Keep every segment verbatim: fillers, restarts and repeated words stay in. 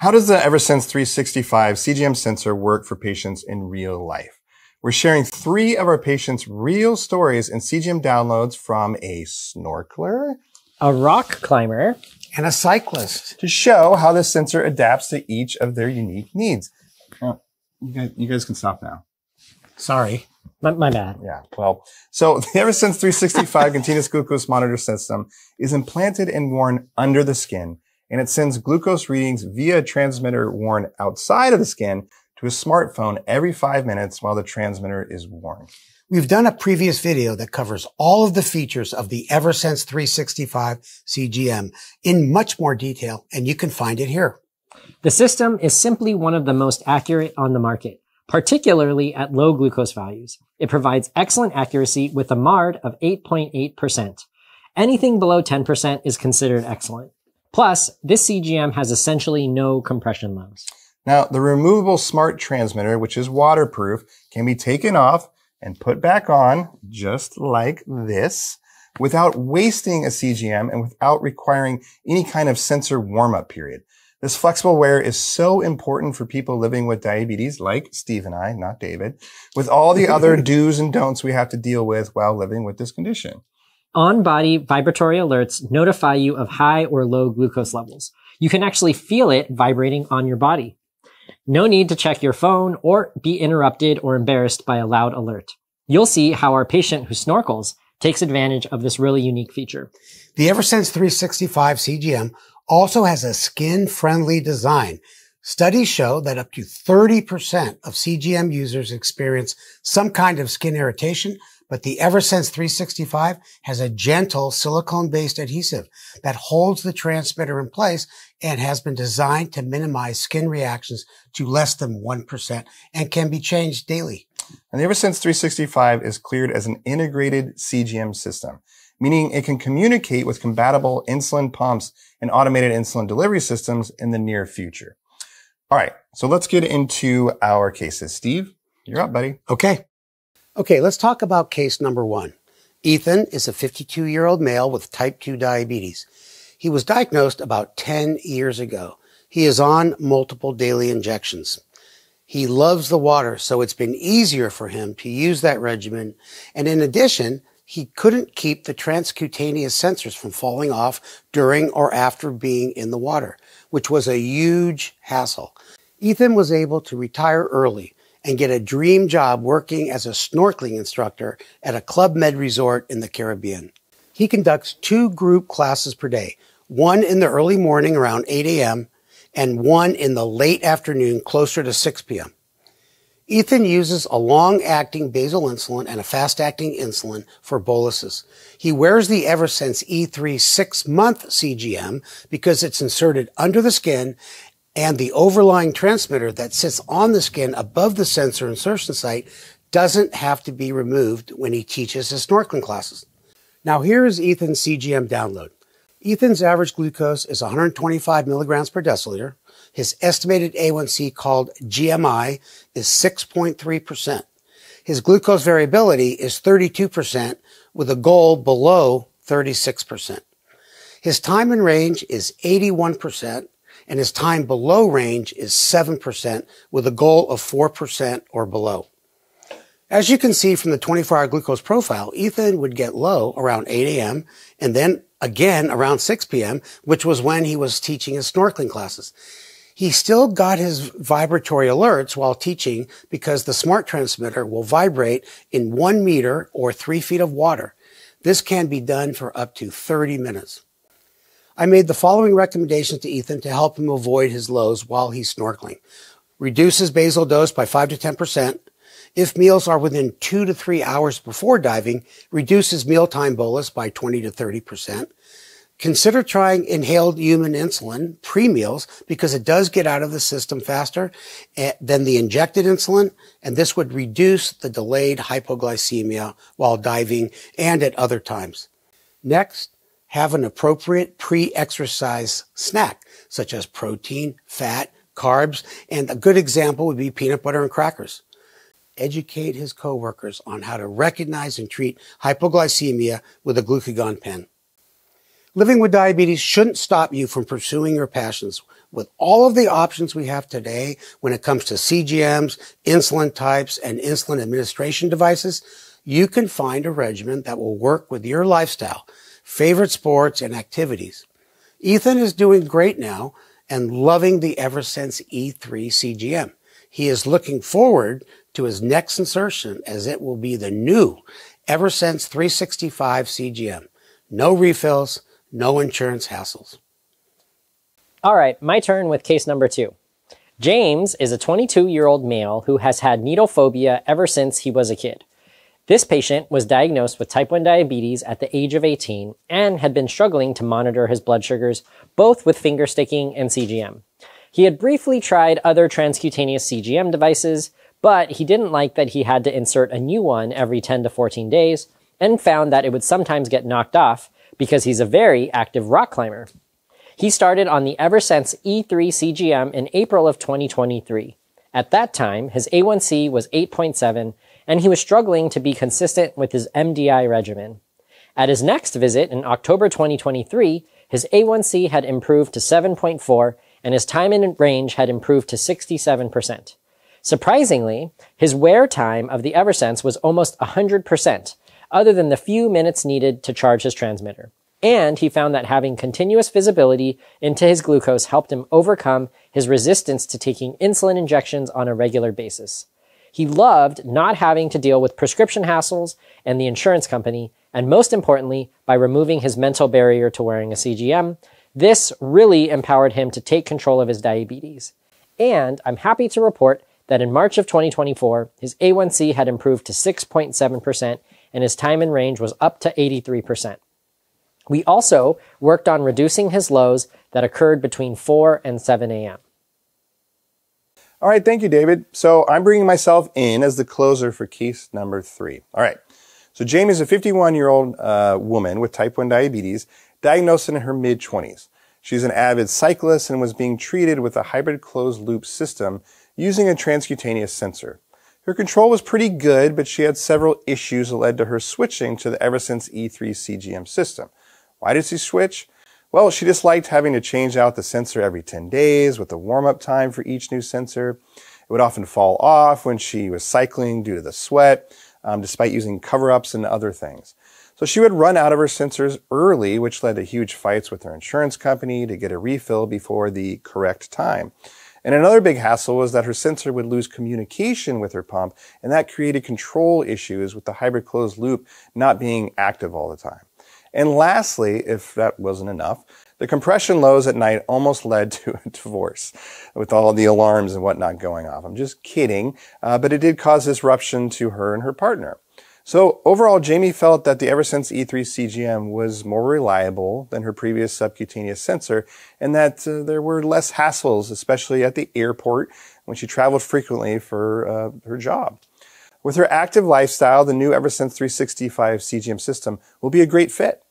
How does the Eversense three sixty-five C G M sensor work for patients in real life? We're sharing three of our patients' real stories and C G M downloads from a snorkeler, a rock climber, and a cyclist to show how the sensor adapts to each of their unique needs. Oh, you guys, you guys can stop now. Sorry. My, my bad. Yeah, well, so the Eversense three sixty-five continuous glucose monitor system is implanted and worn under the skin, and it sends glucose readings via a transmitter worn outside of the skin to a smartphone every five minutes while the transmitter is worn. We've done a previous video that covers all of the features of the Eversense three sixty-five C G M in much more detail, and you can find it here. The system is simply one of the most accurate on the market, particularly at low glucose values. It provides excellent accuracy with a MARD of eight point eight percent. Anything below ten percent is considered excellent. Plus, this C G M has essentially no compression lows. Now, the removable smart transmitter, which is waterproof, can be taken off and put back on just like this without wasting a C G M and without requiring any kind of sensor warm-up period. This flexible wear is so important for people living with diabetes, like Steve and I, not David, with all the other do's and don'ts we have to deal with while living with this condition. On-body vibratory alerts notify you of high or low glucose levels. You can actually feel it vibrating on your body. No need to check your phone or be interrupted or embarrassed by a loud alert. You'll see how our patient who snorkels takes advantage of this really unique feature. The Eversense three sixty-five C G M also has a skin-friendly design. Studies show that up to thirty percent of C G M users experience some kind of skin irritation, but the Eversense three sixty-five has a gentle silicone-based adhesive that holds the transmitter in place and has been designed to minimize skin reactions to less than one percent and can be changed daily. And the Eversense three sixty-five is cleared as an integrated C G M system, meaning it can communicate with compatible insulin pumps and automated insulin delivery systems in the near future. All right, so let's get into our cases. Steve, you're up, buddy. Okay. Okay, let's talk about case number one. Ethan is a fifty-two-year-old male with type two diabetes. He was diagnosed about ten years ago. He is on multiple daily injections. He loves the water, so it's been easier for him to use that regimen. And in addition, he couldn't keep the transcutaneous sensors from falling off during or after being in the water, which was a huge hassle. Ethan was able to retire early and get a dream job working as a snorkeling instructor at a Club Med resort in the Caribbean. He conducts two group classes per day, one in the early morning around eight A M and one in the late afternoon closer to six P M Ethan uses a long-acting basal insulin and a fast-acting insulin for boluses. He wears the Eversense E three six-month C G M because it's inserted under the skin, and the overlying transmitter that sits on the skin above the sensor insertion site doesn't have to be removed when he teaches his snorkeling classes. Now here is Ethan's C G M download. Ethan's average glucose is one hundred twenty-five milligrams per deciliter. His estimated A one C, called G M I, is six point three percent. His glucose variability is thirty-two percent, with a goal below thirty-six percent. His time in range is eighty-one percent, and his time below range is seven percent, with a goal of four percent or below. As you can see from the twenty-four hour glucose profile, Ethan would get low around eight A M and then again around six P M, which was when he was teaching his snorkeling classes. He still got his vibratory alerts while teaching because the smart transmitter will vibrate in one meter or three feet of water. This can be done for up to thirty minutes. I made the following recommendations to Ethan to help him avoid his lows while he's snorkeling. Reduce his basal dose by five to ten percent. If meals are within two to three hours before diving, reduce his mealtime bolus by twenty to thirty percent. Consider trying inhaled human insulin pre-meals because it does get out of the system faster than the injected insulin, and this would reduce the delayed hypoglycemia while diving and at other times. Next, have an appropriate pre-exercise snack, such as protein, fat, carbs, and a good example would be peanut butter and crackers. Educate his coworkers on how to recognize and treat hypoglycemia with a glucagon pen. Living with diabetes shouldn't stop you from pursuing your passions. With all of the options we have today when it comes to C G Ms, insulin types, and insulin administration devices, you can find a regimen that will work with your lifestyle, favorite sports, and activities. Ethan is doing great now and loving the Eversense E three C G M. He is looking forward to his next insertion, as it will be the new Eversense three sixty-five C G M. No refills, no insurance hassles. All right, my turn with case number two. James is a twenty-two-year-old male who has had needle phobia ever since he was a kid. This patient was diagnosed with type one diabetes at the age of eighteen and had been struggling to monitor his blood sugars, both with finger sticking and C G M. He had briefly tried other transcutaneous C G M devices, but he didn't like that he had to insert a new one every ten to fourteen days, and found that it would sometimes get knocked off because he's a very active rock climber. He started on the Eversense E three C G M in April of twenty twenty-three. At that time, his A one C was eight point seven, and he was struggling to be consistent with his M D I regimen. At his next visit in October twenty twenty-three, his A one C had improved to seven point four, and his time in range had improved to sixty-seven percent. Surprisingly, his wear time of the Eversense was almost one hundred percent, other than the few minutes needed to charge his transmitter. And he found that having continuous visibility into his glucose helped him overcome his resistance to taking insulin injections on a regular basis. He loved not having to deal with prescription hassles and the insurance company, and most importantly, by removing his mental barrier to wearing a C G M, this really empowered him to take control of his diabetes. And I'm happy to report that in March of twenty twenty-four, his A one C had improved to six point seven percent, and his time in range was up to eighty-three percent. We also worked on reducing his lows that occurred between four and seven A M All right, thank you, David. So I'm bringing myself in as the closer for case number three. All right, so Jamie is a fifty-one-year-old uh, woman with type one diabetes, diagnosed in her mid-twenties. She's an avid cyclist and was being treated with a hybrid closed-loop system using a transcutaneous sensor. Her control was pretty good, but she had several issues that led to her switching to the Eversense E three C G M system. Why did she switch? Well, she disliked having to change out the sensor every ten days with a warm-up time for each new sensor. It would often fall off when she was cycling due to the sweat, um, despite using cover-ups and other things. So she would run out of her sensors early, which led to huge fights with her insurance company to get a refill before the correct time. And another big hassle was that her sensor would lose communication with her pump, and that created control issues with the hybrid closed loop not being active all the time. And lastly, if that wasn't enough, the compression lows at night almost led to a divorce with all the alarms and whatnot going off. I'm just kidding, uh, but it did cause disruption to her and her partner. So overall, Jamie felt that the Eversense E three C G M was more reliable than her previous subcutaneous sensor, and that uh, there were less hassles, especially at the airport when she traveled frequently for uh, her job. With her active lifestyle, the new Eversense three sixty-five C G M system will be a great fit.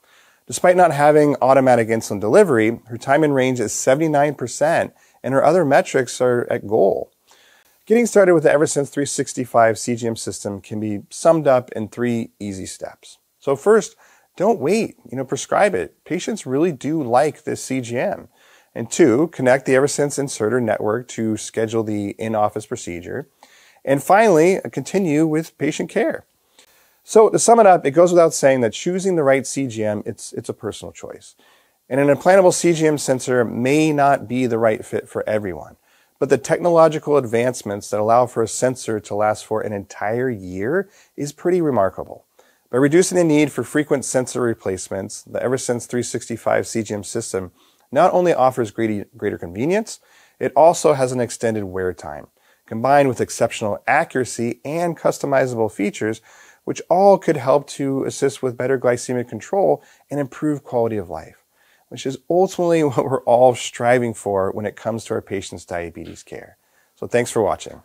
Despite not having automatic insulin delivery, her time in range is seventy-nine percent, and her other metrics are at goal. Getting started with the Eversense three sixty-five C G M system can be summed up in three easy steps. So first, don't wait, you know, prescribe it. Patients really do like this C G M. And two, connect the Eversense inserter network to schedule the in-office procedure. And finally, continue with patient care. So to sum it up, it goes without saying that choosing the right C G M, it's, it's a personal choice. And an implantable C G M sensor may not be the right fit for everyone. But the technological advancements that allow for a sensor to last for an entire year is pretty remarkable. By reducing the need for frequent sensor replacements, the Eversense three sixty-five C G M system not only offers greater convenience, it also has an extended wear time, combined with exceptional accuracy and customizable features, which all could help to assist with better glycemic control and improve quality of life, which is ultimately what we're all striving for when it comes to our patients' diabetes care. So thanks for watching.